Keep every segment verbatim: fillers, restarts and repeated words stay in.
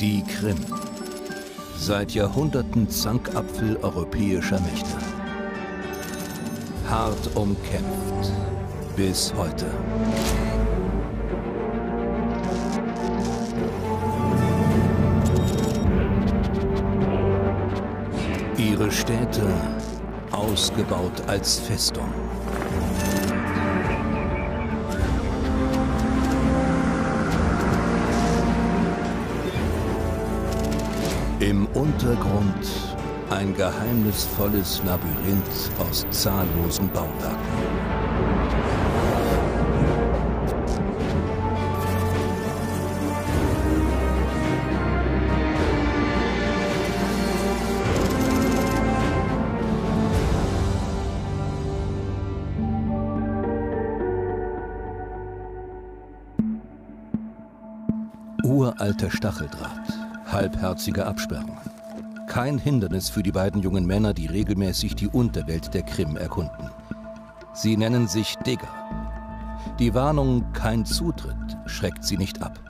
Die Krim. Seit Jahrhunderten Zankapfel europäischer Mächte. Hart umkämpft. Bis heute. Ihre Städte ausgebaut als Festung. Im Untergrund ein geheimnisvolles Labyrinth aus zahllosen Bauwerken. Uralter Stacheldraht. Halbherzige Absperrung. Kein Hindernis für die beiden jungen Männer, die regelmäßig die Unterwelt der Krim erkunden. Sie nennen sich Digger. Die Warnung "Kein Zutritt" schreckt sie nicht ab.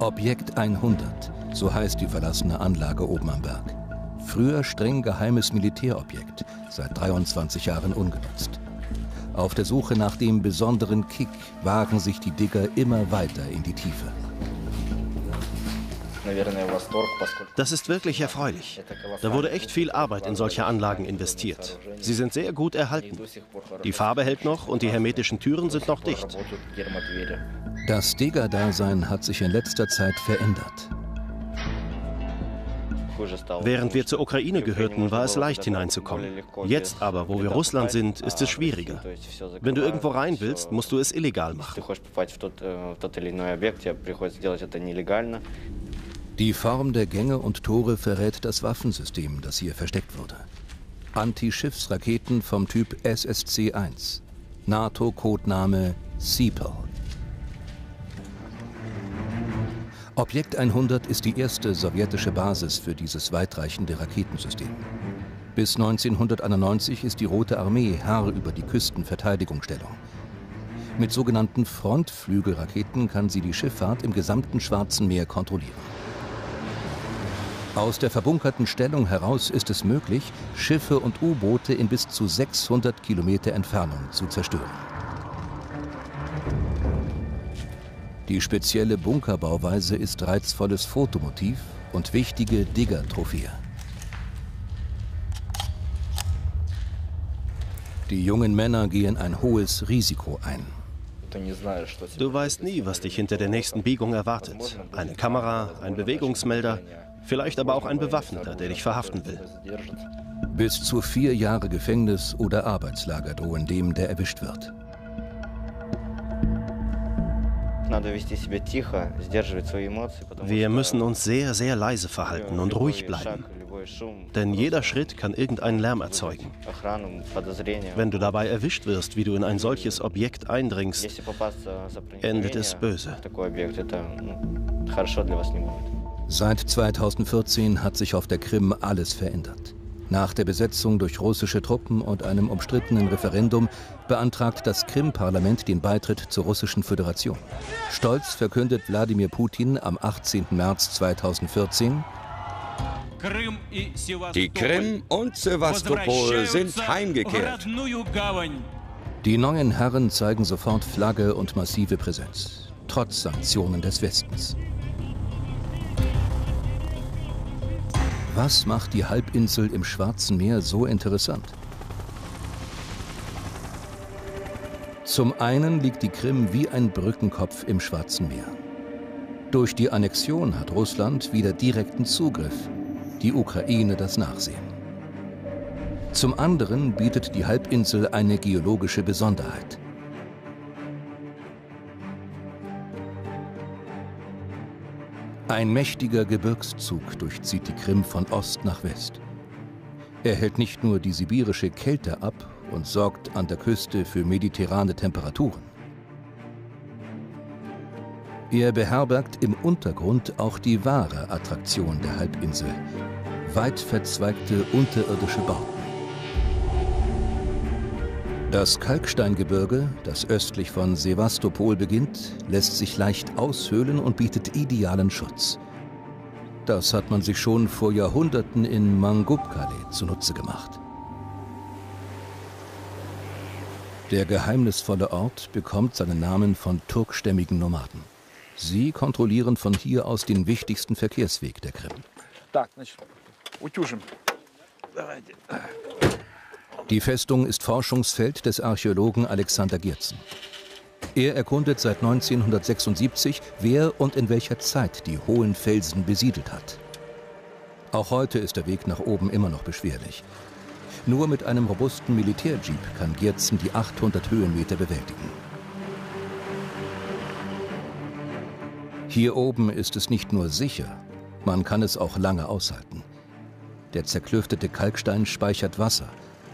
Objekt hundert, so heißt die verlassene Anlage oben am Berg. Früher streng geheimes Militärobjekt, seit dreiundzwanzig Jahren ungenutzt. Auf der Suche nach dem besonderen Kick wagen sich die Digger immer weiter in die Tiefe. Das ist wirklich erfreulich. Da wurde echt viel Arbeit in solche Anlagen investiert. Sie sind sehr gut erhalten. Die Farbe hält noch und die hermetischen Türen sind noch dicht. Das Digger-Dasein hat sich in letzter Zeit verändert. Während wir zur Ukraine gehörten, war es leicht hineinzukommen. Jetzt aber, wo wir Russland sind, ist es schwieriger. Wenn du irgendwo rein willst, musst du es illegal machen. Die Form der Gänge und Tore verrät das Waffensystem, das hier versteckt wurde. Anti-Schiffsraketen vom Typ S S C eins. NATO-Codename C I P L. Objekt hundert ist die erste sowjetische Basis für dieses weitreichende Raketensystem. Bis neunzehnhunderteinundneunzig ist die Rote Armee Herr über die Küstenverteidigungsstellung. Mit sogenannten Frontflügelraketen kann sie die Schifffahrt im gesamten Schwarzen Meer kontrollieren. Aus der verbunkerten Stellung heraus ist es möglich, Schiffe und U-Boote in bis zu sechshundert Kilometer Entfernung zu zerstören. Die spezielle Bunkerbauweise ist reizvolles Fotomotiv und wichtige Digger-Trophäe. Die jungen Männer gehen ein hohes Risiko ein. Du weißt nie, was dich hinter der nächsten Biegung erwartet. Eine Kamera, ein Bewegungsmelder. Vielleicht aber auch ein Bewaffneter, der dich verhaften will. Bis zu vier Jahre Gefängnis oder Arbeitslager drohen dem, der erwischt wird. Wir müssen uns sehr, sehr leise verhalten und ruhig bleiben. Denn jeder Schritt kann irgendeinen Lärm erzeugen. Wenn du dabei erwischt wirst, wie du in ein solches Objekt eindringst, endet es böse. Seit zweitausendvierzehn hat sich auf der Krim alles verändert. Nach der Besetzung durch russische Truppen und einem umstrittenen Referendum beantragt das Krim-Parlament den Beitritt zur Russischen Föderation. Stolz verkündet Wladimir Putin am achtzehnten März zweitausendvierzehn: Die Krim und Sewastopol sind heimgekehrt. Die neuen Herren zeigen sofort Flagge und massive Präsenz, trotz Sanktionen des Westens. Was macht die Halbinsel im Schwarzen Meer so interessant? Zum einen liegt die Krim wie ein Brückenkopf im Schwarzen Meer. Durch die Annexion hat Russland wieder direkten Zugriff, die Ukraine das Nachsehen. Zum anderen bietet die Halbinsel eine geologische Besonderheit. Ein mächtiger Gebirgszug durchzieht die Krim von Ost nach West. Er hält nicht nur die sibirische Kälte ab und sorgt an der Küste für mediterrane Temperaturen. Er beherbergt im Untergrund auch die wahre Attraktion der Halbinsel: weit verzweigte unterirdische Bauten. Das Kalksteingebirge, das östlich von Sewastopol beginnt, lässt sich leicht aushöhlen und bietet idealen Schutz. Das hat man sich schon vor Jahrhunderten in Mangupkale zunutze gemacht. Der geheimnisvolle Ort bekommt seinen Namen von turkstämmigen Nomaden. Sie kontrollieren von hier aus den wichtigsten Verkehrsweg der Krim. Die Festung ist Forschungsfeld des Archäologen Alexander Gierzen. Er erkundet seit neunzehnhundertsechsundsiebzig, wer und in welcher Zeit die hohen Felsen besiedelt hat. Auch heute ist der Weg nach oben immer noch beschwerlich. Nur mit einem robusten Militärjeep kann Gierzen die achthundert Höhenmeter bewältigen. Hier oben ist es nicht nur sicher, man kann es auch lange aushalten. Der zerklüftete Kalkstein speichert Wasser,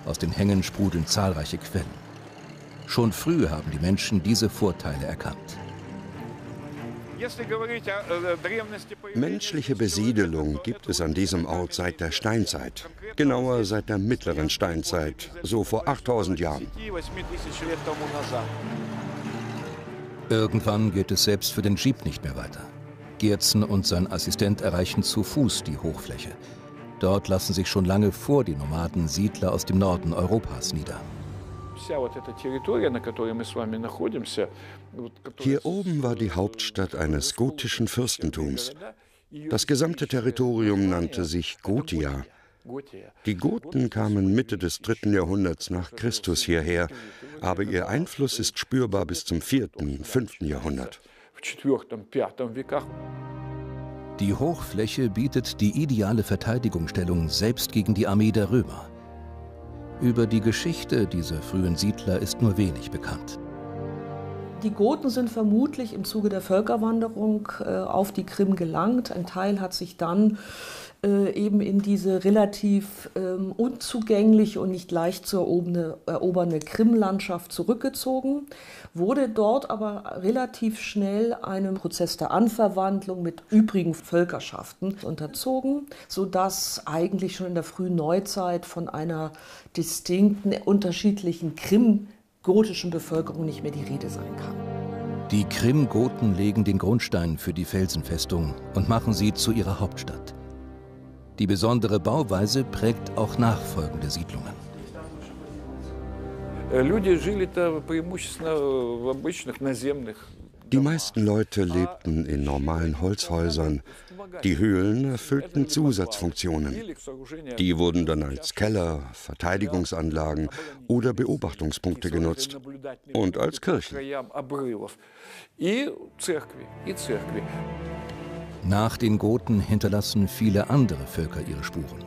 aus den Hängen sprudeln zahlreiche Quellen. Schon früh haben die Menschen diese Vorteile erkannt. Menschliche Besiedelung gibt es an diesem Ort seit der Steinzeit. Genauer seit der mittleren Steinzeit, so vor achttausend Jahren. Irgendwann geht es selbst für den Jeep nicht mehr weiter. Gierzen und sein Assistent erreichen zu Fuß die Hochfläche. Dort lassen sich schon lange vor die Nomaden Siedler aus dem Norden Europas nieder. Hier oben war die Hauptstadt eines gotischen Fürstentums. Das gesamte Territorium nannte sich Gotia. Die Goten kamen Mitte des dritten Jahrhunderts nach Christus hierher, aber ihr Einfluss ist spürbar bis zum vierten, fünften Jahrhundert. Die Hochfläche bietet die ideale Verteidigungsstellung selbst gegen die Armee der Römer. Über die Geschichte dieser frühen Siedler ist nur wenig bekannt. Die Goten sind vermutlich im Zuge der Völkerwanderung äh, auf die Krim gelangt. Ein Teil hat sich dann äh, eben in diese relativ äh, unzugängliche und nicht leicht zu eroberne, erobernde Krim-Landschaft zurückgezogen, wurde dort aber relativ schnell einem Prozess der Anverwandlung mit übrigen Völkerschaften unterzogen, sodass eigentlich schon in der frühen Neuzeit von einer distinkten, unterschiedlichen Krim gotischen Bevölkerung nicht mehr die Rede sein kann. Die Krimgoten legen den Grundstein für die Felsenfestung und machen sie zu ihrer Hauptstadt. Die besondere Bauweise prägt auch nachfolgende Siedlungen. Die meisten Leute lebten in normalen Holzhäusern. Die Höhlen erfüllten Zusatzfunktionen. Die wurden dann als Keller, Verteidigungsanlagen oder Beobachtungspunkte genutzt und als Kirchen. Nach den Goten hinterlassen viele andere Völker ihre Spuren.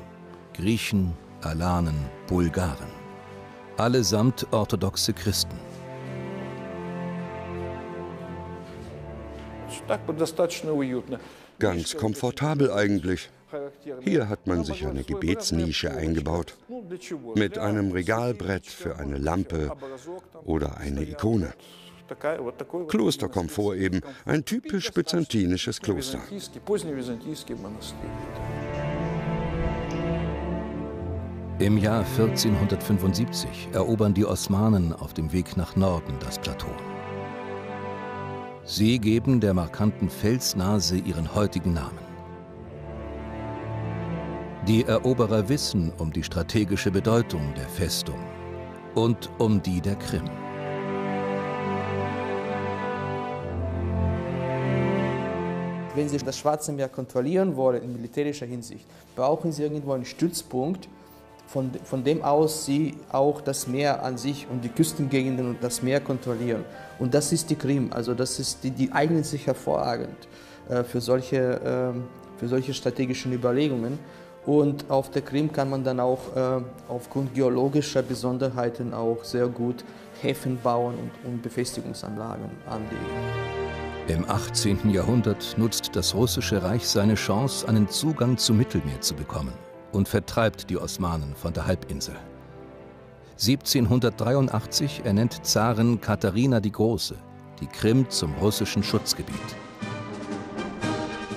Griechen, Alanen, Bulgaren. Allesamt orthodoxe Christen. Ganz komfortabel eigentlich. Hier hat man sich eine Gebetsnische eingebaut, mit einem Regalbrett für eine Lampe oder eine Ikone. Klosterkomfort eben, ein typisch byzantinisches Kloster. Im Jahr vierzehnhundertfünfundsiebzig erobern die Osmanen auf dem Weg nach Norden das Plateau. Sie geben der markanten Felsnase ihren heutigen Namen. Die Eroberer wissen um die strategische Bedeutung der Festung und um die der Krim. Wenn Sie das Schwarze Meer kontrollieren wollen, in militärischer Hinsicht, brauchen Sie irgendwo einen Stützpunkt, von, von dem aus Sie auch das Meer an sich und die Küstengegenden und das Meer kontrollieren. Und das ist die Krim, also das ist die, die eignet sich hervorragend äh, für solche, äh, für solche strategischen Überlegungen. Und auf der Krim kann man dann auch äh, aufgrund geologischer Besonderheiten auch sehr gut Häfen bauen und, und Befestigungsanlagen anlegen. Im achtzehnten Jahrhundert nutzt das russische Reich seine Chance, einen Zugang zum Mittelmeer zu bekommen und vertreibt die Osmanen von der Halbinsel. siebzehnhundertdreiundachtzig ernennt Zarin Katharina die Große die Krim zum russischen Schutzgebiet.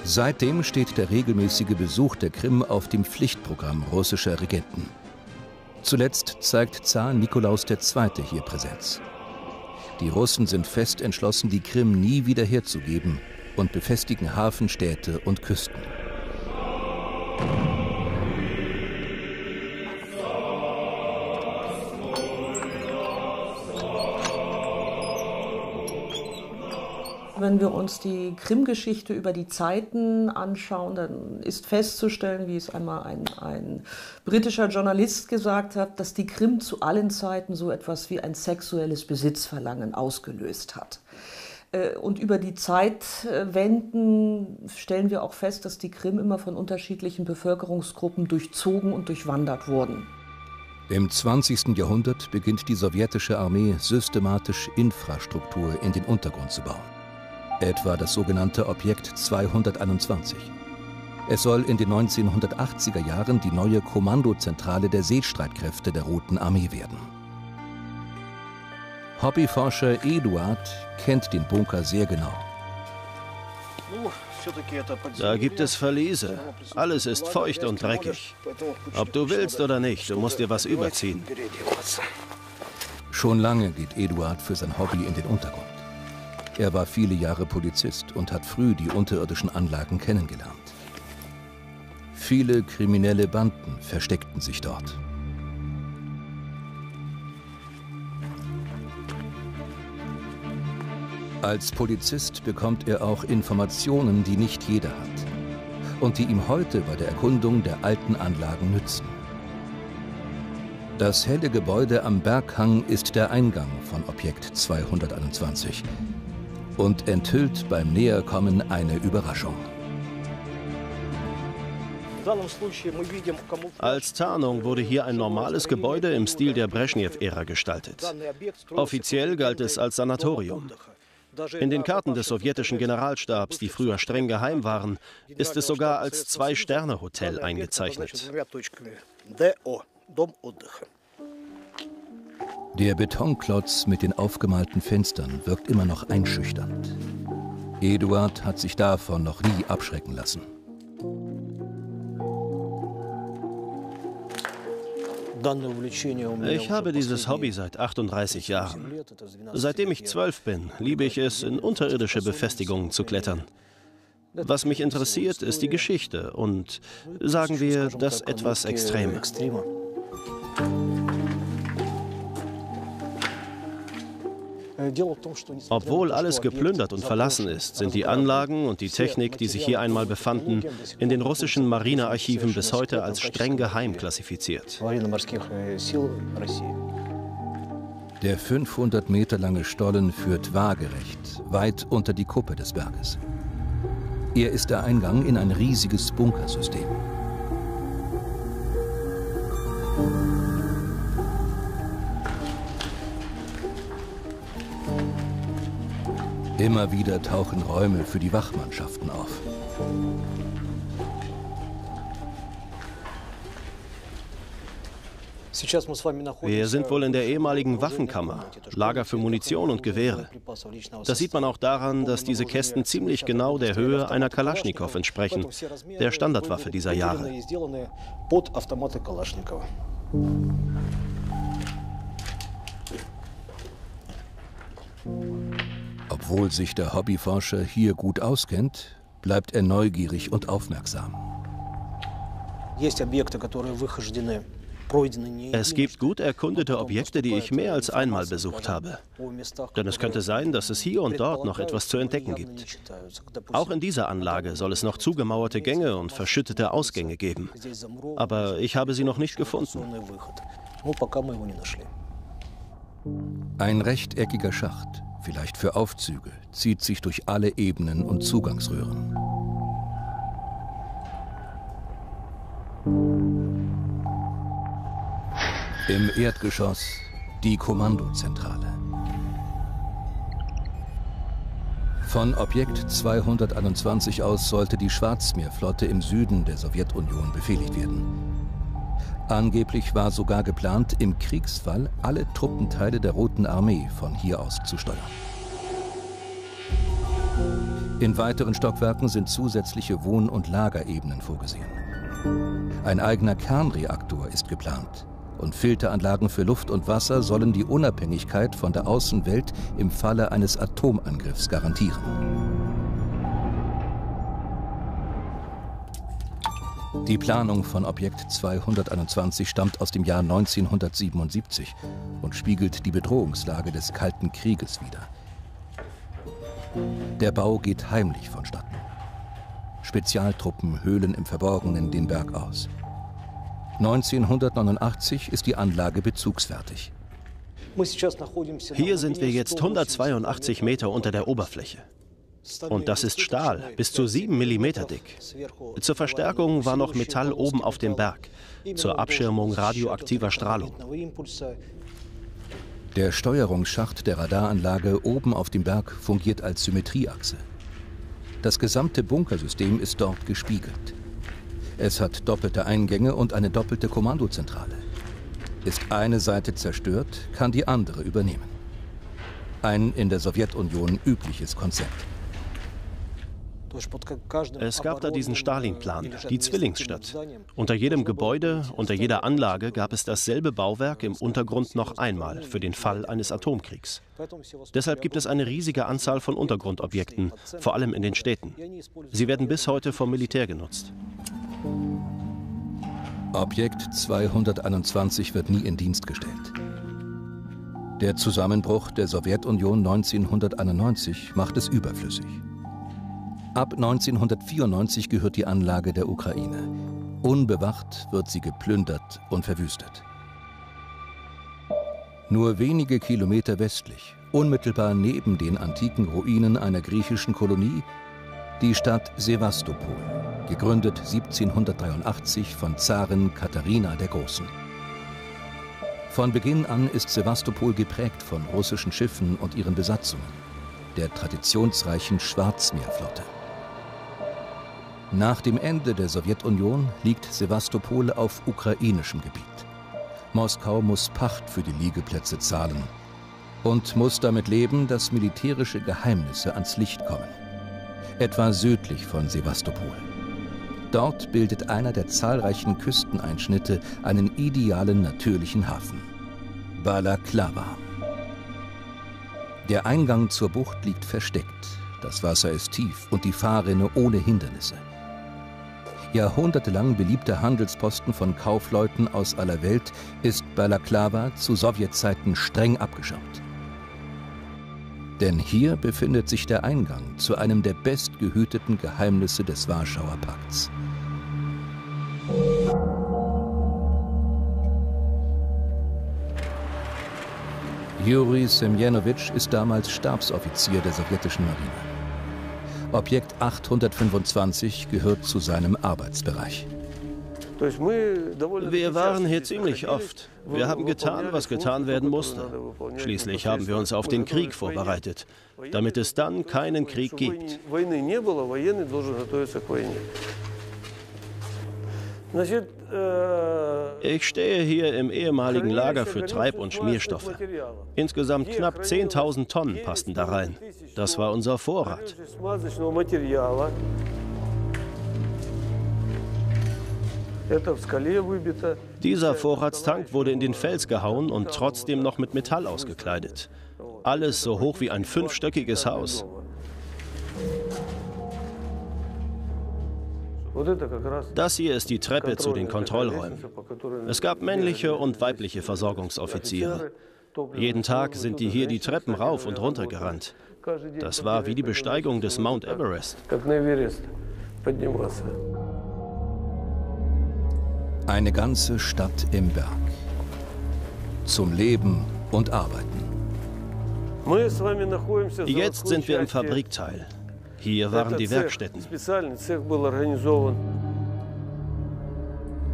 Seitdem steht der regelmäßige Besuch der Krim auf dem Pflichtprogramm russischer Regenten. Zuletzt zeigt Zar Nikolaus der Zweite hier Präsenz. Die Russen sind fest entschlossen, die Krim nie wieder herzugeben und befestigen Hafenstädte und Küsten. Wenn wir uns die Krim-Geschichte über die Zeiten anschauen, dann ist festzustellen, wie es einmal ein, ein britischer Journalist gesagt hat, dass die Krim zu allen Zeiten so etwas wie ein sexuelles Besitzverlangen ausgelöst hat. Und über die Zeitwenden stellen wir auch fest, dass die Krim immer von unterschiedlichen Bevölkerungsgruppen durchzogen und durchwandert wurden. Im zwanzigsten Jahrhundert beginnt die sowjetische Armee systematisch Infrastruktur in den Untergrund zu bauen. Etwa das sogenannte Objekt zweihunderteinundzwanzig. Es soll in den neunzehnhundertachtziger Jahren die neue Kommandozentrale der Seestreitkräfte der Roten Armee werden. Hobbyforscher Eduard kennt den Bunker sehr genau. Da gibt es Verliese. Alles ist feucht und dreckig. Ob du willst oder nicht, du musst dir was überziehen. Schon lange geht Eduard für sein Hobby in den Untergrund. Er war viele Jahre Polizist und hat früh die unterirdischen Anlagen kennengelernt. Viele kriminelle Banden versteckten sich dort. Als Polizist bekommt er auch Informationen, die nicht jeder hat und die ihm heute bei der Erkundung der alten Anlagen nützen. Das helle Gebäude am Berghang ist der Eingang von Objekt zweihunderteinundzwanzig und enthüllt beim Näherkommen eine Überraschung. Als Tarnung wurde hier ein normales Gebäude im Stil der Brezhnev-Ära gestaltet. Offiziell galt es als Sanatorium. In den Karten des sowjetischen Generalstabs, die früher streng geheim waren, ist es sogar als Zwei-Sterne-Hotel eingezeichnet. Der Betonklotz mit den aufgemalten Fenstern wirkt immer noch einschüchternd. Eduard hat sich davon noch nie abschrecken lassen. Ich habe dieses Hobby seit achtunddreißig Jahren. Seitdem ich zwölf bin, liebe ich es, in unterirdische Befestigungen zu klettern. Was mich interessiert, ist die Geschichte und, sagen wir, das etwas Extreme. Obwohl alles geplündert und verlassen ist, sind die Anlagen und die Technik, die sich hier einmal befanden, in den russischen Marinearchiven bis heute als streng geheim klassifiziert. Der fünfhundert Meter lange Stollen führt waagerecht, weit unter die Kuppe des Berges. Er ist der Eingang in ein riesiges Bunkersystem. Immer wieder tauchen Räume für die Wachmannschaften auf. Wir sind wohl in der ehemaligen Waffenkammer, Lager für Munition und Gewehre. Das sieht man auch daran, dass diese Kästen ziemlich genau der Höhe einer Kalaschnikow entsprechen, der Standardwaffe dieser Jahre. Obwohl sich der Hobbyforscher hier gut auskennt, bleibt er neugierig und aufmerksam. Es gibt gut erkundete Objekte, die ich mehr als einmal besucht habe. Denn es könnte sein, dass es hier und dort noch etwas zu entdecken gibt. Auch in dieser Anlage soll es noch zugemauerte Gänge und verschüttete Ausgänge geben. Aber ich habe sie noch nicht gefunden. Ein rechteckiger Schacht, vielleicht für Aufzüge, zieht sich durch alle Ebenen und Zugangsröhren. Im Erdgeschoss die Kommandozentrale. Von Objekt zweihunderteinundzwanzig aus sollte die Schwarzmeerflotte im Süden der Sowjetunion befehligt werden. Angeblich war sogar geplant, im Kriegsfall alle Truppenteile der Roten Armee von hier aus zu steuern. In weiteren Stockwerken sind zusätzliche Wohn- und Lagerebenen vorgesehen. Ein eigener Kernreaktor ist geplant und Filteranlagen für Luft und Wasser sollen die Unabhängigkeit von der Außenwelt im Falle eines Atomangriffs garantieren. Die Planung von Objekt zweihunderteinundzwanzig stammt aus dem Jahr neunzehnhundertsiebenundsiebzig und spiegelt die Bedrohungslage des Kalten Krieges wider. Der Bau geht heimlich vonstatten. Spezialtruppen höhlen im Verborgenen den Berg aus. neunzehnhundertneunundachtzig ist die Anlage bezugsfertig. Hier sind wir jetzt hundertzweiundachtzig Meter unter der Oberfläche. Und das ist Stahl, bis zu sieben Millimeter dick. Zur Verstärkung war noch Metall oben auf dem Berg, zur Abschirmung radioaktiver Strahlung. Der Steuerungsschacht der Radaranlage oben auf dem Berg fungiert als Symmetrieachse. Das gesamte Bunkersystem ist dort gespiegelt. Es hat doppelte Eingänge und eine doppelte Kommandozentrale. Ist eine Seite zerstört, kann die andere übernehmen. Ein in der Sowjetunion übliches Konzept. Es gab da diesen Stalin-Plan, die Zwillingsstadt. Unter jedem Gebäude, unter jeder Anlage gab es dasselbe Bauwerk im Untergrund noch einmal für den Fall eines Atomkriegs. Deshalb gibt es eine riesige Anzahl von Untergrundobjekten, vor allem in den Städten. Sie werden bis heute vom Militär genutzt. Objekt zweihunderteinundzwanzig wird nie in Dienst gestellt. Der Zusammenbruch der Sowjetunion neunzehnhunderteinundneunzig macht es überflüssig. Ab neunzehnhundertvierundneunzig gehört die Anlage der Ukraine. Unbewacht wird sie geplündert und verwüstet. Nur wenige Kilometer westlich, unmittelbar neben den antiken Ruinen einer griechischen Kolonie, die Stadt Sewastopol, gegründet siebzehnhundertdreiundachtzig von Zarin Katharina der Großen. Von Beginn an ist Sewastopol geprägt von russischen Schiffen und ihren Besatzungen, der traditionsreichen Schwarzmeerflotte. Nach dem Ende der Sowjetunion liegt Sewastopol auf ukrainischem Gebiet. Moskau muss Pacht für die Liegeplätze zahlen und muss damit leben, dass militärische Geheimnisse ans Licht kommen. Etwa südlich von Sewastopol. Dort bildet einer der zahlreichen Küsteneinschnitte einen idealen natürlichen Hafen. Balaklava. Der Eingang zur Bucht liegt versteckt. Das Wasser ist tief und die Fahrrinne ohne Hindernisse. Jahrhundertelang beliebter Handelsposten von Kaufleuten aus aller Welt ist Balaklava zu Sowjetzeiten streng abgeschaut. Denn hier befindet sich der Eingang zu einem der bestgehüteten Geheimnisse des Warschauer Pakts. Juri Semjonowitsch ist damals Stabsoffizier der sowjetischen Marine. Objekt achthundertfünfundzwanzig gehört zu seinem Arbeitsbereich. Wir waren hier ziemlich oft. Wir haben getan, was getan werden musste. Schließlich haben wir uns auf den Krieg vorbereitet, damit es dann keinen Krieg gibt. Ich stehe hier im ehemaligen Lager für Treib- und Schmierstoffe. Insgesamt knapp zehntausend Tonnen passten da rein. Das war unser Vorrat. Dieser Vorratstank wurde in den Fels gehauen und trotzdem noch mit Metall ausgekleidet. Alles so hoch wie ein fünfstöckiges Haus. Das hier ist die Treppe zu den Kontrollräumen. Es gab männliche und weibliche Versorgungsoffiziere. Jeden Tag sind die hier die Treppen rauf und runter gerannt. Das war wie die Besteigung des Mount Everest. Eine ganze Stadt im Berg. Zum Leben und Arbeiten. Jetzt sind wir im Fabrikteil. Hier waren die Werkstätten.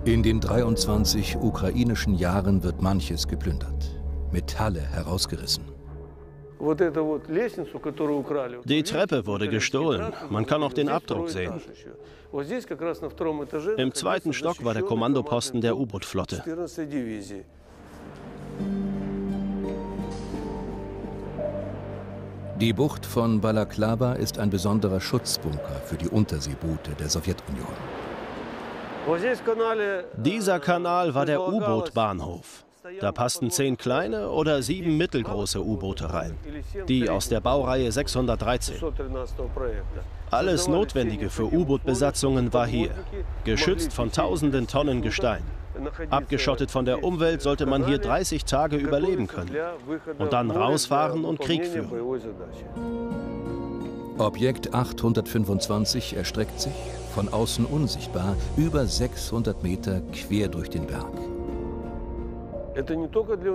In den dreiundzwanzig ukrainischen Jahren wird manches geplündert, Metalle herausgerissen. Die Treppe wurde gestohlen. Man kann auch den Abdruck sehen. Im zweiten Stock war der Kommandoposten der U-Boot-Flotte. Die Bucht von Balaklava ist ein besonderer Schutzbunker für die Unterseeboote der Sowjetunion. Dieser Kanal war der U-Boot-Bahnhof. Da passten zehn kleine oder sieben mittelgroße U-Boote rein, die aus der Baureihe sechshundertdreizehn. Alles Notwendige für U-Boot-Besatzungen war hier, geschützt von tausenden Tonnen Gestein. Abgeschottet von der Umwelt sollte man hier dreißig Tage überleben können und dann rausfahren und Krieg führen. Objekt achthundertfünfundzwanzig erstreckt sich, von außen unsichtbar, über sechshundert Meter quer durch den Berg.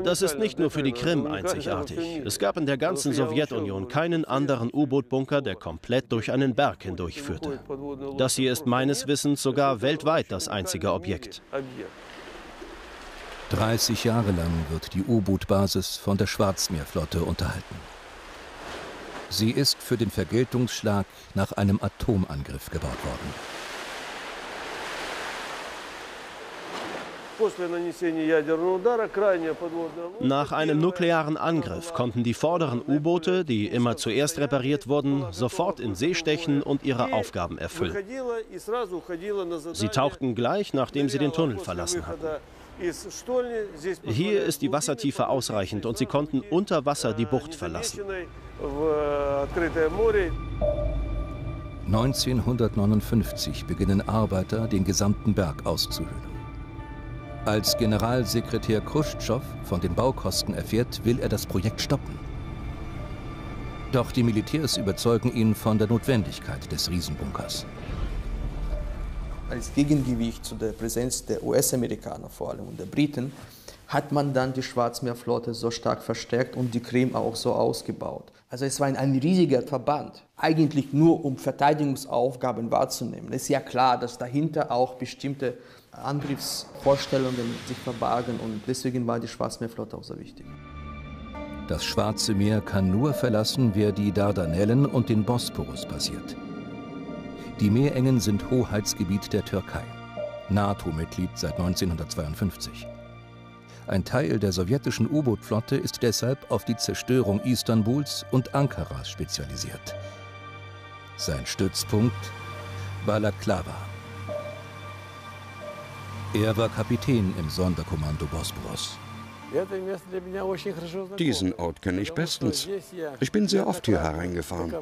Das ist nicht nur für die Krim einzigartig. Es gab in der ganzen Sowjetunion keinen anderen U-Boot-Bunker, der komplett durch einen Berg hindurchführte. Das hier ist meines Wissens sogar weltweit das einzige Objekt. dreißig Jahre lang wird die U-Boot-Basis von der Schwarzmeerflotte unterhalten. Sie ist für den Vergeltungsschlag nach einem Atomangriff gebaut worden. Nach einem nuklearen Angriff konnten die vorderen U-Boote, die immer zuerst repariert wurden, sofort in See stechen und ihre Aufgaben erfüllen. Sie tauchten gleich, nachdem sie den Tunnel verlassen hatten. Hier ist die Wassertiefe ausreichend und sie konnten unter Wasser die Bucht verlassen. neunzehnhundertneunundfünfzig beginnen Arbeiter, den gesamten Berg auszuhöhlen. Als Generalsekretär Chruschtschow von den Baukosten erfährt, will er das Projekt stoppen. Doch die Militärs überzeugen ihn von der Notwendigkeit des Riesenbunkers. Als Gegengewicht zu der Präsenz der U S-Amerikaner, vor allem und der Briten, hat man dann die Schwarzmeerflotte so stark verstärkt und die Krim auch so ausgebaut. Also es war ein, ein riesiger Verband, eigentlich nur um Verteidigungsaufgaben wahrzunehmen. Es ist ja klar, dass dahinter auch bestimmte Angriffsvorstellungen sich verbargen und deswegen war die Schwarzmeerflotte auch so wichtig. Das Schwarze Meer kann nur verlassen, wer die Dardanellen und den Bosporus passiert. Die Meerengen sind Hoheitsgebiet der Türkei, NATO-Mitglied seit neunzehnhundertzweiundfünfzig. Ein Teil der sowjetischen U-Boot-Flotte ist deshalb auf die Zerstörung Istanbuls und Ankaras spezialisiert. Sein Stützpunkt Balaklava. Er war Kapitän im Sonderkommando Bosporus. Diesen Ort kenne ich bestens. Ich bin sehr oft hier hereingefahren.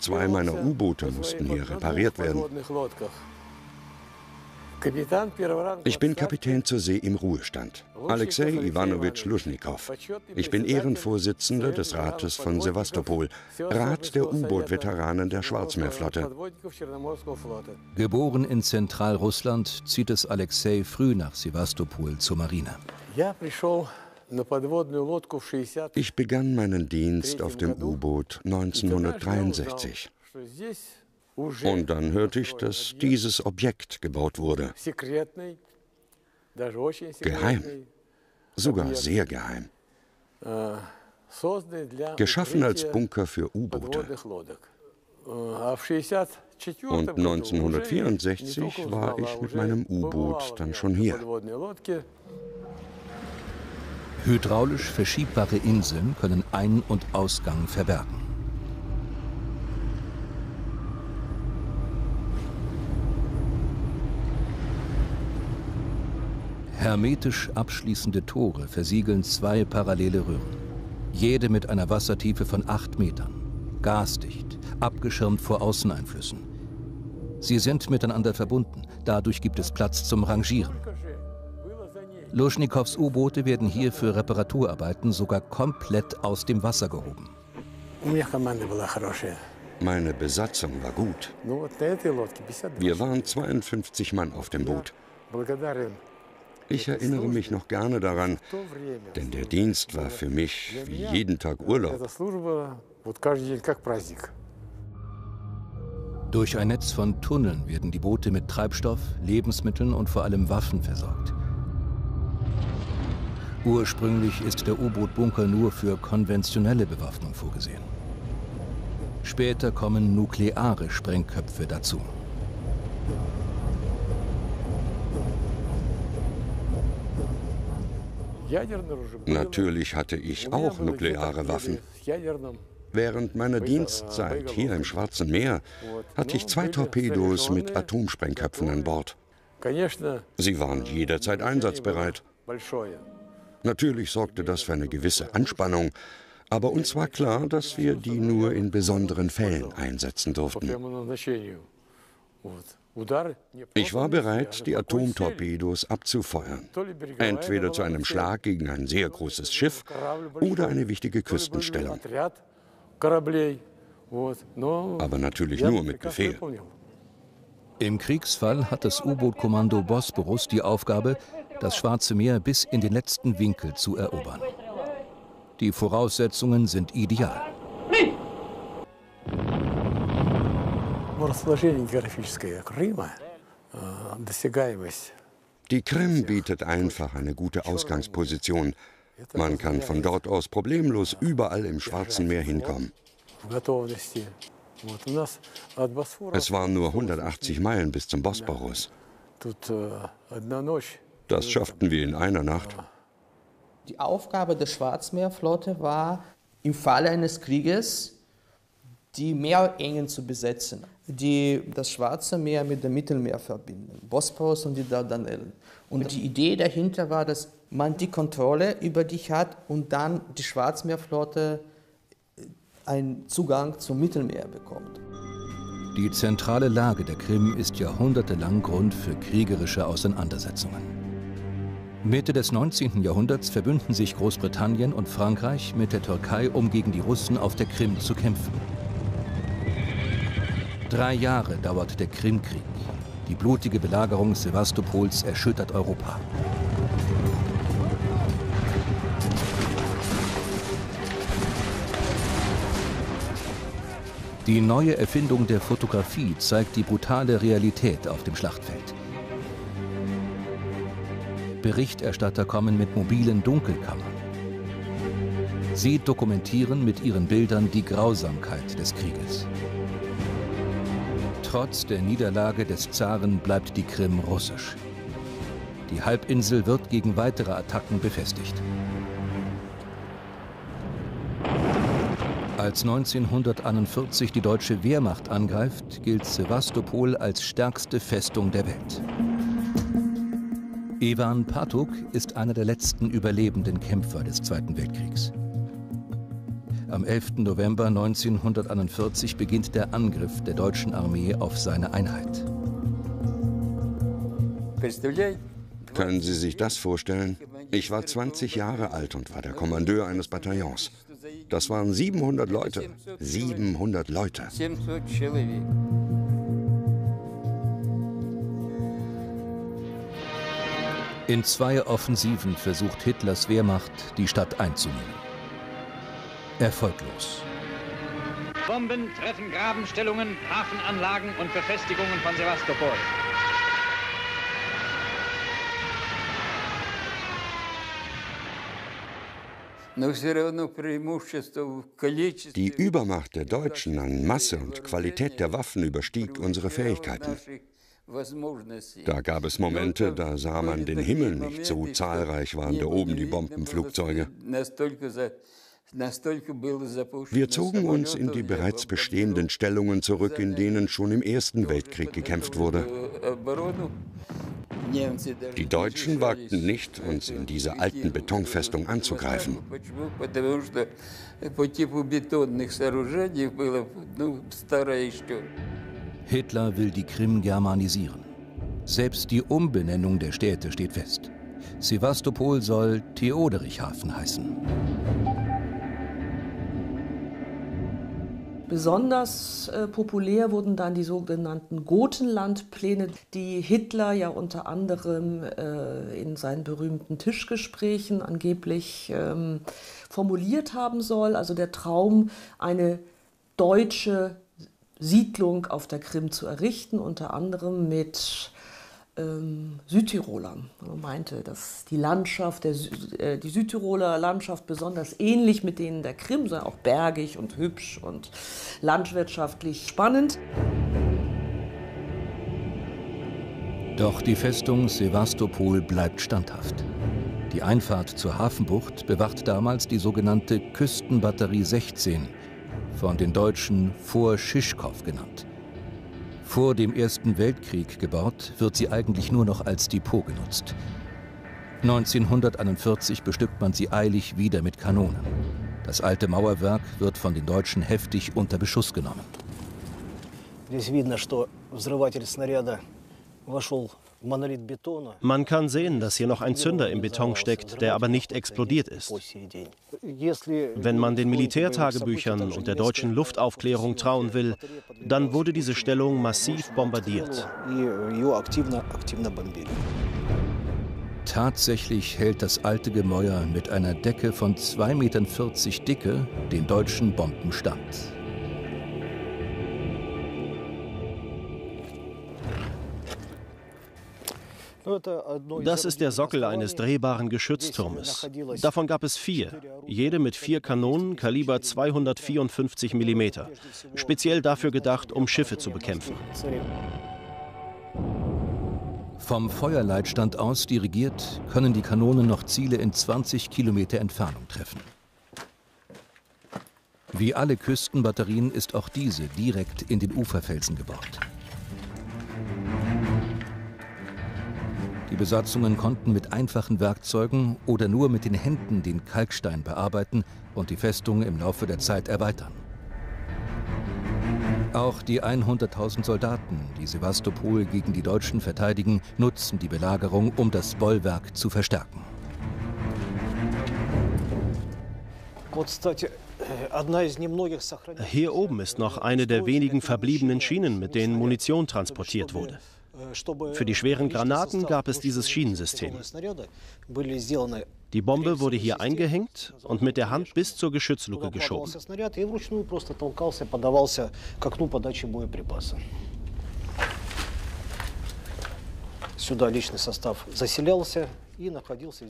Zwei meiner U-Boote mussten hier repariert werden. Ich bin Kapitän zur See im Ruhestand, Alexei Ivanovich Lushnikov. Ich bin Ehrenvorsitzender des Rates von Sewastopol, Rat der U-Boot-Veteranen der Schwarzmeerflotte. Geboren in Zentralrussland, zieht es Alexei früh nach Sewastopol zur Marine. Ich begann meinen Dienst auf dem U-Boot neunzehnhundertdreiundsechzig. Und dann hörte ich, dass dieses Objekt gebaut wurde. Geheim, sogar sehr geheim. Geschaffen als Bunker für U-Boote. Und neunzehnhundertvierundsechzig war ich mit meinem U-Boot dann schon hier. Hydraulisch verschiebbare Inseln können Ein- und Ausgang verbergen. Hermetisch abschließende Tore versiegeln zwei parallele Röhren, jede mit einer Wassertiefe von acht Metern, gasdicht, abgeschirmt vor Außeneinflüssen. Sie sind miteinander verbunden, dadurch gibt es Platz zum Rangieren. Luschnikows U-Boote werden hier für Reparaturarbeiten sogar komplett aus dem Wasser gehoben. Meine Besatzung war gut. Wir waren zweiundfünfzig Mann auf dem Boot. Ich erinnere mich noch gerne daran, denn der Dienst war für mich wie jeden Tag Urlaub. Durch ein Netz von Tunneln werden die Boote mit Treibstoff, Lebensmitteln und vor allem Waffen versorgt. Ursprünglich ist der U-Boot-Bunker nur für konventionelle Bewaffnung vorgesehen. Später kommen nukleare Sprengköpfe dazu. Natürlich hatte ich auch nukleare Waffen. Während meiner Dienstzeit hier im Schwarzen Meer hatte ich zwei Torpedos mit Atomsprengköpfen an Bord. Sie waren jederzeit einsatzbereit. Natürlich sorgte das für eine gewisse Anspannung, aber uns war klar, dass wir die nur in besonderen Fällen einsetzen durften. Ich war bereit, die Atomtorpedos abzufeuern, entweder zu einem Schlag gegen ein sehr großes Schiff oder eine wichtige Küstenstellung. Aber natürlich nur mit Befehl. Im Kriegsfall hat das U-Boot-Kommando Bosporus die Aufgabe, das Schwarze Meer bis in den letzten Winkel zu erobern. Die Voraussetzungen sind ideal. Die Krim bietet einfach eine gute Ausgangsposition. Man kann von dort aus problemlos überall im Schwarzen Meer hinkommen. Es waren nur hundertachtzig Meilen bis zum Bosporus. Das schafften wir in einer Nacht. Die Aufgabe der Schwarzmeerflotte war, im Falle eines Krieges die Meerengen zu besetzen, die das Schwarze Meer mit dem Mittelmeer verbinden, Bosporus und die Dardanellen. Und die Idee dahinter war, dass man die Kontrolle über dich hat und dann die Schwarzmeerflotte einen Zugang zum Mittelmeer bekommt. Die zentrale Lage der Krim ist jahrhundertelang Grund für kriegerische Auseinandersetzungen. Mitte des neunzehnten Jahrhunderts verbünden sich Großbritannien und Frankreich mit der Türkei, um gegen die Russen auf der Krim zu kämpfen. Drei Jahre dauert der Krimkrieg. Die blutige Belagerung Sewastopols erschüttert Europa. Die neue Erfindung der Fotografie zeigt die brutale Realität auf dem Schlachtfeld. Berichterstatter kommen mit mobilen Dunkelkammern. Sie dokumentieren mit ihren Bildern die Grausamkeit des Krieges. Trotz der Niederlage des Zaren bleibt die Krim russisch. Die Halbinsel wird gegen weitere Attacken befestigt. Als neunzehnhunderteinundvierzig die deutsche Wehrmacht angreift, gilt Sewastopol als stärkste Festung der Welt. Ivan Patuk ist einer der letzten überlebenden Kämpfer des Zweiten Weltkriegs. Am elften November neunzehnhunderteinundvierzig beginnt der Angriff der deutschen Armee auf seine Einheit. Können Sie sich das vorstellen? Ich war zwanzig Jahre alt und war der Kommandeur eines Bataillons. Das waren siebenhundert Leute. siebenhundert Leute. In zwei Offensiven versucht Hitlers Wehrmacht, die Stadt einzunehmen. Erfolglos. Bomben treffen Grabenstellungen, Hafenanlagen und Befestigungen von Sewastopol. Die Übermacht der Deutschen an Masse und Qualität der Waffen überstieg unsere Fähigkeiten. Da gab es Momente, da sah man den Himmel nicht, so zahlreich waren da oben die Bombenflugzeuge. Wir zogen uns in die bereits bestehenden Stellungen zurück, in denen schon im Ersten Weltkrieg gekämpft wurde. Die Deutschen wagten nicht, uns in diese alten Betonfestung anzugreifen. Hitler will die Krim germanisieren. Selbst die Umbenennung der Städte steht fest. Sewastopol soll Theoderichshafen heißen. Besonders äh, populär wurden dann die sogenannten Gotenlandpläne, die Hitler ja unter anderem äh, in seinen berühmten Tischgesprächen angeblich ähm, formuliert haben soll. Also der Traum, eine deutsche Siedlung auf der Krim zu errichten, unter anderem mit ähm, Südtirolern. Man meinte, dass die Landschaft, der, äh, die Südtiroler Landschaft besonders ähnlich mit denen der Krim sei, auch bergig und hübsch und landwirtschaftlich spannend. Doch die Festung Sewastopol bleibt standhaft. Die Einfahrt zur Hafenbucht bewacht damals die sogenannte Küstenbatterie sechzehn, von den Deutschen Fort Schischkow genannt. Vor dem Ersten Weltkrieg gebaut, wird sie eigentlich nur noch als Depot genutzt. neunzehnhunderteinundvierzig bestückt man sie eilig wieder mit Kanonen. Das alte Mauerwerk wird von den Deutschen heftig unter Beschuss genommen. Man kann sehen, dass hier noch ein Zünder im Beton steckt, der aber nicht explodiert ist. Wenn man den Militärtagebüchern und der deutschen Luftaufklärung trauen will, dann wurde diese Stellung massiv bombardiert. Tatsächlich hält das alte Gemäuer mit einer Decke von zwei Komma vierzig Meter Dicke den deutschen Bomben stand. Das ist der Sockel eines drehbaren Geschützturmes. Davon gab es vier, jede mit vier Kanonen, Kaliber zweihundertvierundfünfzig Millimeter. Speziell dafür gedacht, um Schiffe zu bekämpfen. Vom Feuerleitstand aus dirigiert, können die Kanonen noch Ziele in zwanzig Kilometer Entfernung treffen. Wie alle Küstenbatterien ist auch diese direkt in den Uferfelsen gebaut. Die Besatzungen konnten mit einfachen Werkzeugen oder nur mit den Händen den Kalkstein bearbeiten und die Festung im Laufe der Zeit erweitern. Auch die hunderttausend Soldaten, die Sewastopol gegen die Deutschen verteidigen, nutzen die Belagerung, um das Bollwerk zu verstärken. Hier oben ist noch eine der wenigen verbliebenen Schienen, mit denen Munition transportiert wurde. Für die schweren Granaten gab es dieses Schienensystem. Die Bombe wurde hier eingehängt und mit der Hand bis zur Geschützluke geschoben.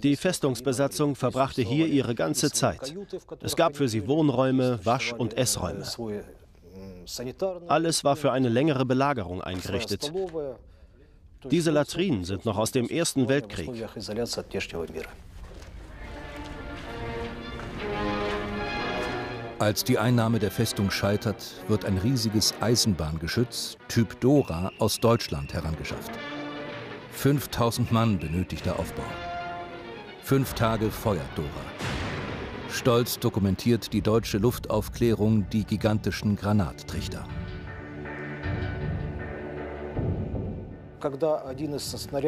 Die Festungsbesatzung verbrachte hier ihre ganze Zeit. Es gab für sie Wohnräume, Wasch- und Essräume. Alles war für eine längere Belagerung eingerichtet. Diese Latrinen sind noch aus dem Ersten Weltkrieg. Als die Einnahme der Festung scheitert, wird ein riesiges Eisenbahngeschütz Typ Dora aus Deutschland herangeschafft. fünftausend Mann benötigt der Aufbau. Fünf Tage feuert Dora. Stolz dokumentiert die deutsche Luftaufklärung die gigantischen Granattrichter.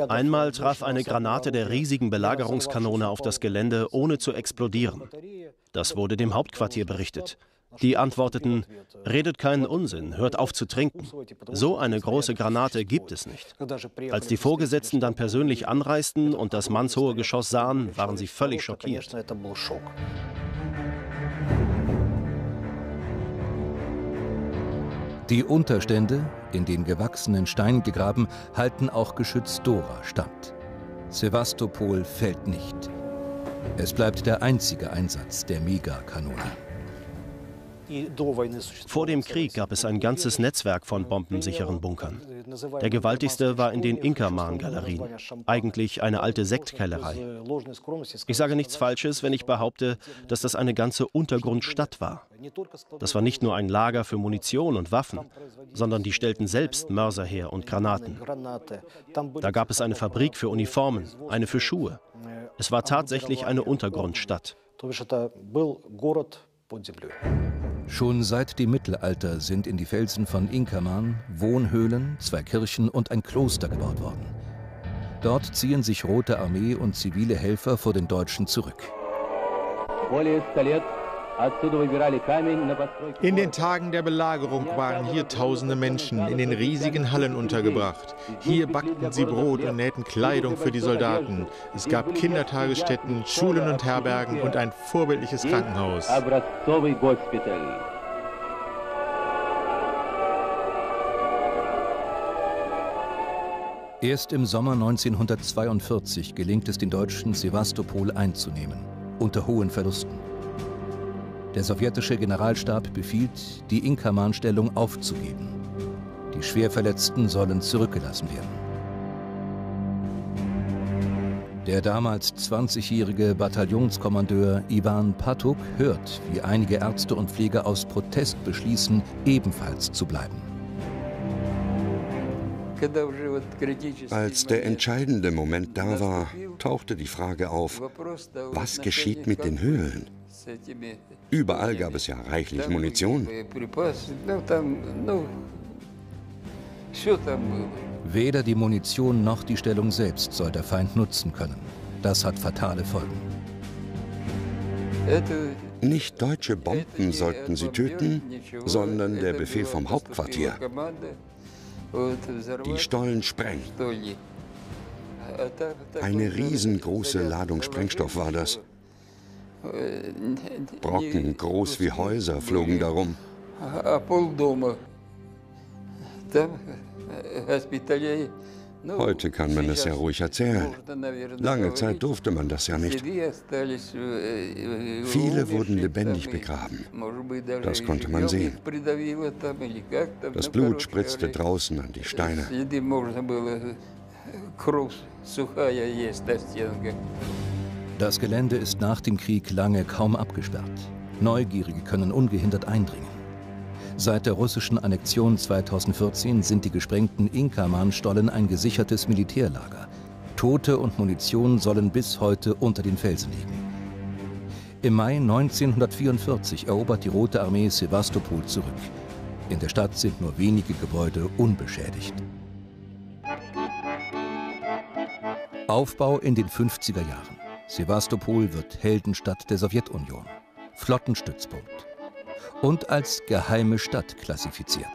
Einmal traf eine Granate der riesigen Belagerungskanone auf das Gelände, ohne zu explodieren. Das wurde dem Hauptquartier berichtet. Die antworteten: Redet keinen Unsinn, hört auf zu trinken. So eine große Granate gibt es nicht. Als die Vorgesetzten dann persönlich anreisten und das mannshohe Geschoss sahen, waren sie völlig schockiert. Die Unterstände, in den gewachsenen Stein gegraben, halten auch Geschütz Dora stand. Sewastopol fällt nicht. Es bleibt der einzige Einsatz der Mega-Kanone. Vor dem Krieg gab es ein ganzes Netzwerk von bombensicheren Bunkern. Der gewaltigste war in den Inkermann-Galerien, eigentlich eine alte Sektkellerei. Ich sage nichts Falsches, wenn ich behaupte, dass das eine ganze Untergrundstadt war. Das war nicht nur ein Lager für Munition und Waffen, sondern die stellten selbst Mörser her und Granaten. Da gab es eine Fabrik für Uniformen, eine für Schuhe. Es war tatsächlich eine Untergrundstadt. Schon seit dem Mittelalter sind in die Felsen von Inkermann Wohnhöhlen, zwei Kirchen und ein Kloster gebaut worden. Dort ziehen sich Rote Armee und zivile Helfer vor den Deutschen zurück. In den Tagen der Belagerung waren hier tausende Menschen in den riesigen Hallen untergebracht. Hier backten sie Brot und nähten Kleidung für die Soldaten. Es gab Kindertagesstätten, Schulen und Herbergen und ein vorbildliches Krankenhaus. Erst im Sommer neunzehnhundertzweiundvierzig gelingt es den Deutschen, Sewastopol einzunehmen, unter hohen Verlusten. Der sowjetische Generalstab befiehlt, die Inkermann-Stellung aufzugeben. Die Schwerverletzten sollen zurückgelassen werden. Der damals zwanzigjährige Bataillonskommandeur Ivan Patuk hört, wie einige Ärzte und Pfleger aus Protest beschließen, ebenfalls zu bleiben. Als der entscheidende Moment da war, tauchte die Frage auf: Was geschieht mit den Höhlen? Überall gab es ja reichlich Munition. Weder die Munition noch die Stellung selbst soll der Feind nutzen können. Das hat fatale Folgen. Nicht deutsche Bomben sollten sie töten, sondern der Befehl vom Hauptquartier. Die Stollen sprengen. Eine riesengroße Ladung Sprengstoff war das. Brocken groß wie Häuser flogen darum. Heute kann man das ja ruhig erzählen. Lange Zeit durfte man das ja nicht. Viele wurden lebendig begraben. Das konnte man sehen. Das Blut spritzte draußen an die Steine. Das Gelände ist nach dem Krieg lange kaum abgesperrt. Neugierige können ungehindert eindringen. Seit der russischen Annexion zweitausendvierzehn sind die gesprengten Inkermann-Stollen ein gesichertes Militärlager. Tote und Munition sollen bis heute unter den Felsen liegen. Im Mai neunzehnhundertvierundvierzig erobert die Rote Armee Sewastopol zurück. In der Stadt sind nur wenige Gebäude unbeschädigt. Aufbau in den fünfziger Jahren. Sewastopol wird Heldenstadt der Sowjetunion, Flottenstützpunkt und als geheime Stadt klassifiziert.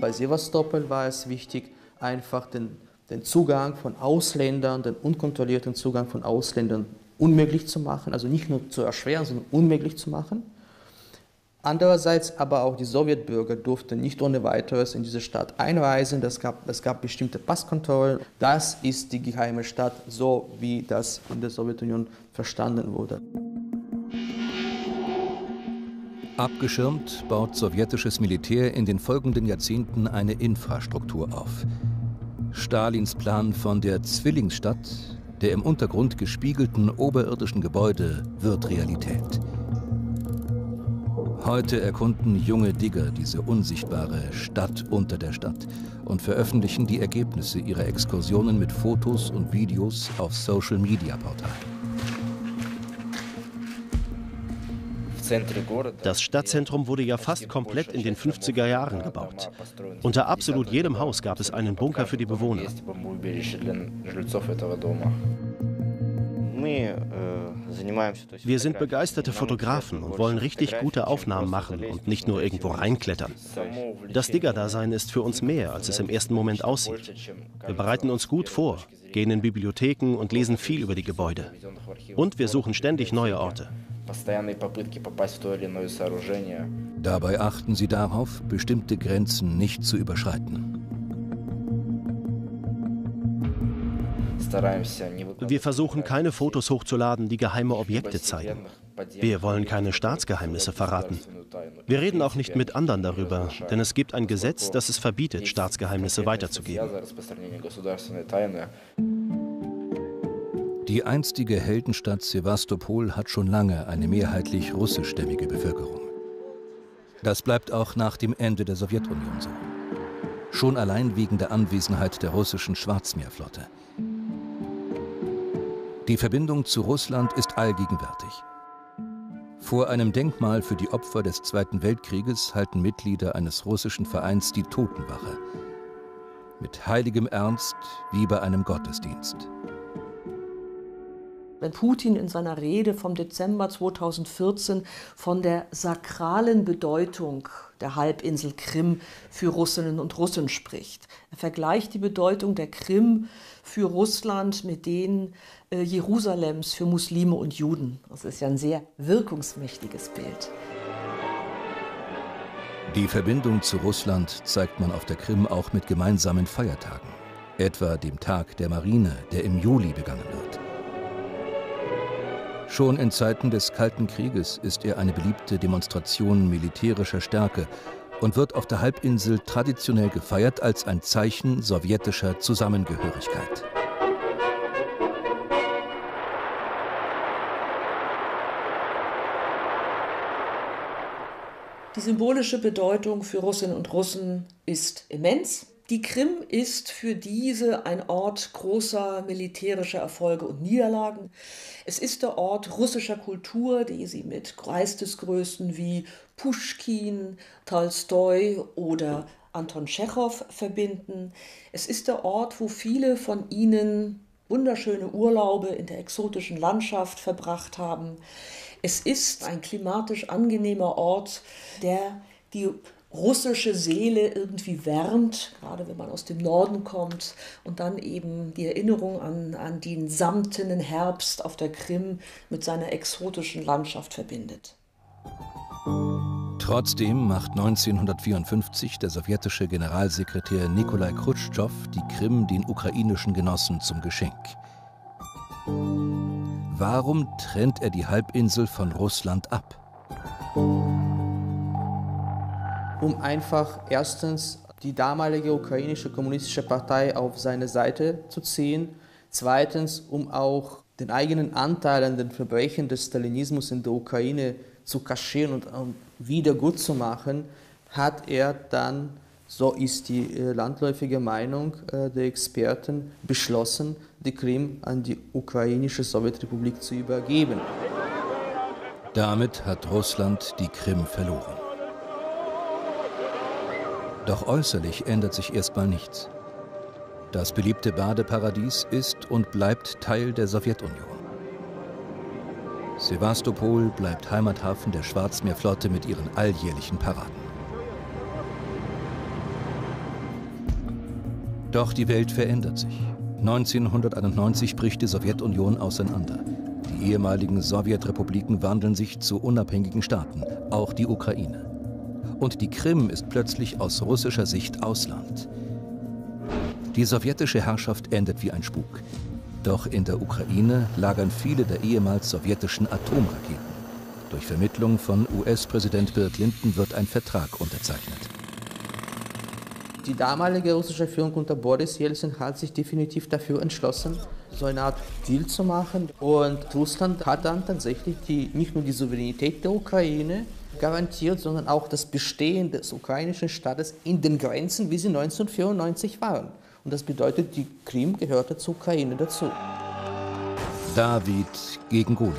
Bei Sewastopol war es wichtig, einfach den, den Zugang von Ausländern, den unkontrollierten Zugang von Ausländern unmöglich zu machen, also nicht nur zu erschweren, sondern unmöglich zu machen. Andererseits aber auch die Sowjetbürger durften nicht ohne weiteres in diese Stadt einreisen. Es gab, es gab bestimmte Passkontrollen. Das ist die geheime Stadt, so wie das in der Sowjetunion verstanden wurde. Abgeschirmt baut sowjetisches Militär in den folgenden Jahrzehnten eine Infrastruktur auf. Stalins Plan von der Zwillingsstadt, der im Untergrund gespiegelten oberirdischen Gebäude, wird Realität. Heute erkunden junge Digger diese unsichtbare Stadt unter der Stadt und veröffentlichen die Ergebnisse ihrer Exkursionen mit Fotos und Videos auf Social-Media-Portalen. Das Stadtzentrum wurde ja fast komplett in den fünfziger Jahren gebaut. Unter absolut jedem Haus gab es einen Bunker für die Bewohner. Wir sind begeisterte Fotografen und wollen richtig gute Aufnahmen machen und nicht nur irgendwo reinklettern. Das Digger-Dasein ist für uns mehr, als es im ersten Moment aussieht. Wir bereiten uns gut vor, gehen in Bibliotheken und lesen viel über die Gebäude. Und wir suchen ständig neue Orte. Dabei achten sie darauf, bestimmte Grenzen nicht zu überschreiten. Wir versuchen, keine Fotos hochzuladen, die geheime Objekte zeigen. Wir wollen keine Staatsgeheimnisse verraten. Wir reden auch nicht mit anderen darüber, denn es gibt ein Gesetz, das es verbietet, Staatsgeheimnisse weiterzugeben. Die einstige Heldenstadt Sewastopol hat schon lange eine mehrheitlich russischstämmige Bevölkerung. Das bleibt auch nach dem Ende der Sowjetunion so. Schon allein wegen der Anwesenheit der russischen Schwarzmeerflotte. Die Verbindung zu Russland ist allgegenwärtig. Vor einem Denkmal für die Opfer des Zweiten Weltkrieges halten Mitglieder eines russischen Vereins die Totenwache. Mit heiligem Ernst wie bei einem Gottesdienst. Wenn Putin in seiner Rede vom Dezember zweitausendvierzehn von der sakralen Bedeutung der Halbinsel Krim für Russinnen und Russen spricht. Er vergleicht die Bedeutung der Krim für Russland mit denen äh, Jerusalems für Muslime und Juden. Das ist ja ein sehr wirkungsmächtiges Bild. Die Verbindung zu Russland zeigt man auf der Krim auch mit gemeinsamen Feiertagen, etwa dem Tag der Marine, der im Juli begangen wird. Schon in Zeiten des Kalten Krieges ist er eine beliebte Demonstration militärischer Stärke und wird auf der Halbinsel traditionell gefeiert als ein Zeichen sowjetischer Zusammengehörigkeit. Die symbolische Bedeutung für Russinnen und Russen ist immens. Die Krim ist für diese ein Ort großer militärischer Erfolge und Niederlagen. Es ist der Ort russischer Kultur, die sie mit Geistesgrößen wie Puschkin, Tolstoi oder Anton Tschechow verbinden. Es ist der Ort, wo viele von ihnen wunderschöne Urlaube in der exotischen Landschaft verbracht haben. Es ist ein klimatisch angenehmer Ort, der die russische Seele irgendwie wärmt, gerade wenn man aus dem Norden kommt, und dann eben die Erinnerung an, an den samtenen Herbst auf der Krim mit seiner exotischen Landschaft verbindet. Trotzdem macht neunzehnhundertvierundfünfzig der sowjetische Generalsekretär Nikolai Chruschtschow die Krim den ukrainischen Genossen zum Geschenk. Warum trennt er die Halbinsel von Russland ab? Um einfach erstens die damalige ukrainische kommunistische Partei auf seine Seite zu ziehen, zweitens um auch den eigenen Anteil an den Verbrechen des Stalinismus in der Ukraine zu kaschieren und um wieder gut zu machen, hat er dann, so ist die landläufige Meinung der Experten, beschlossen, die Krim an die ukrainische Sowjetrepublik zu übergeben. Damit hat Russland die Krim verloren. Doch äußerlich ändert sich erstmal nichts. Das beliebte Badeparadies ist und bleibt Teil der Sowjetunion. Sewastopol bleibt Heimathafen der Schwarzmeerflotte mit ihren alljährlichen Paraden. Doch die Welt verändert sich. neunzehnhunderteinundneunzig bricht die Sowjetunion auseinander. Die ehemaligen Sowjetrepubliken wandeln sich zu unabhängigen Staaten, auch die Ukraine. Und die Krim ist plötzlich aus russischer Sicht Ausland. Die sowjetische Herrschaft endet wie ein Spuk. Doch in der Ukraine lagern viele der ehemals sowjetischen Atomraketen. Durch Vermittlung von U S-Präsident Bill Clinton wird ein Vertrag unterzeichnet. Die damalige russische Führung unter Boris Yeltsin hat sich definitiv dafür entschlossen, so eine Art Deal zu machen. Und Russland hat dann tatsächlich die, nicht nur die Souveränität der Ukraine garantiert, sondern auch das Bestehen des ukrainischen Staates in den Grenzen, wie sie neunzehnhundertvierundneunzig waren. Und das bedeutet, die Krim gehörte zur Ukraine dazu. David gegen Goliath.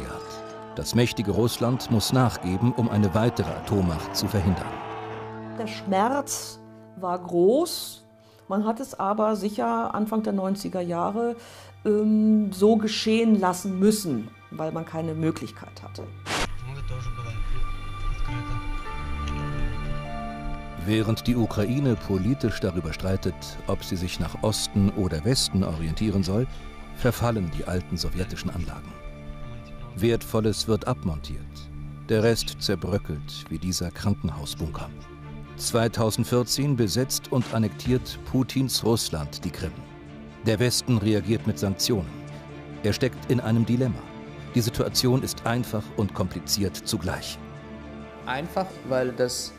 Das mächtige Russland muss nachgeben, um eine weitere Atommacht zu verhindern. Der Schmerz war groß. Man hat es aber sicher Anfang der neunziger Jahre ähm, so geschehen lassen müssen, weil man keine Möglichkeit hatte. Während die Ukraine politisch darüber streitet, ob sie sich nach Osten oder Westen orientieren soll, verfallen die alten sowjetischen Anlagen. Wertvolles wird abmontiert, der Rest zerbröckelt wie dieser Krankenhausbunker. zweitausendvierzehn besetzt und annektiert Putins Russland die Krim. Der Westen reagiert mit Sanktionen. Er steckt in einem Dilemma. Die Situation ist einfach und kompliziert zugleich. Einfach, weil das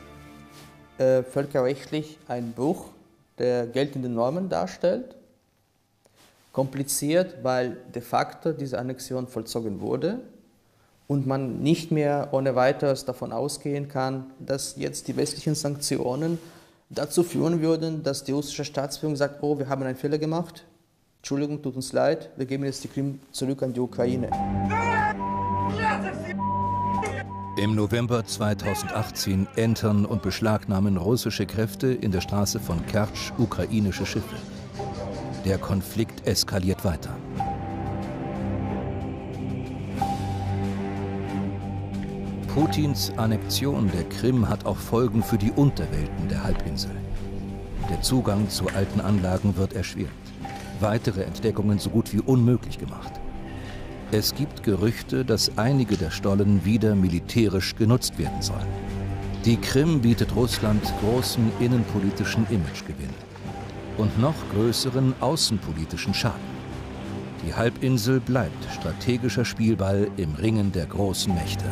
Äh, völkerrechtlich ein Bruch der geltenden Normen darstellt. Kompliziert, weil de facto diese Annexion vollzogen wurde und man nicht mehr ohne weiteres davon ausgehen kann, dass jetzt die westlichen Sanktionen dazu führen würden, dass die russische Staatsführung sagt, oh, wir haben einen Fehler gemacht, Entschuldigung, tut uns leid, wir geben jetzt die Krim zurück an die Ukraine. Im November zweitausendachtzehn entern und beschlagnahmen russische Kräfte in der Straße von Kertsch ukrainische Schiffe. Der Konflikt eskaliert weiter. Putins Annexion der Krim hat auch Folgen für die Unterwelten der Halbinsel. Der Zugang zu alten Anlagen wird erschwert. Weitere Entdeckungen so gut wie unmöglich gemacht. Es gibt Gerüchte, dass einige der Stollen wieder militärisch genutzt werden sollen. Die Krim bietet Russland großen innenpolitischen Imagegewinn und noch größeren außenpolitischen Schaden. Die Halbinsel bleibt strategischer Spielball im Ringen der großen Mächte.